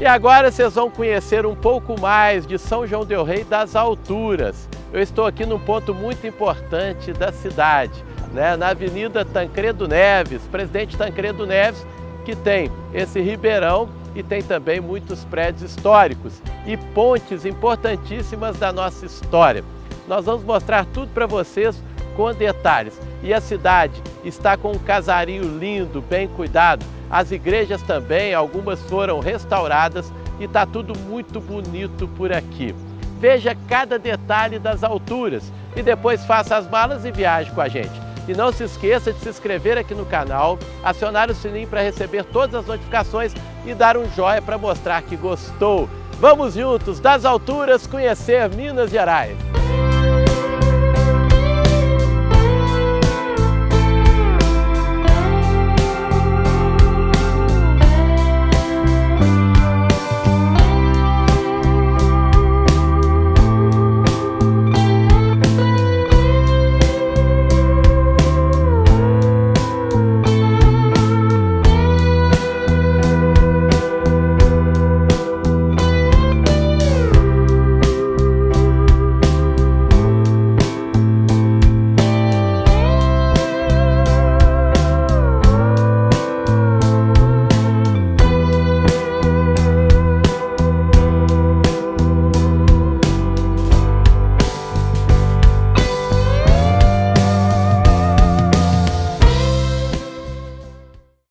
E agora vocês vão conhecer um pouco mais de São João del Rei das alturas. Eu estou aqui num ponto muito importante da cidade, né? Na Avenida Tancredo Neves, Presidente Tancredo Neves, que tem esse ribeirão e tem também muitos prédios históricos e pontes importantíssimas da nossa história. Nós vamos mostrar tudo para vocês com detalhes. E a cidade está com um casarinho lindo, bem cuidado. As igrejas também, algumas foram restauradas e está tudo muito bonito por aqui. Veja cada detalhe das alturas e depois faça as malas e viaje com a gente. E não se esqueça de se inscrever aqui no canal, acionar o sininho para receber todas as notificações e dar um joinha para mostrar que gostou. Vamos juntos, das alturas, conhecer Minas Gerais!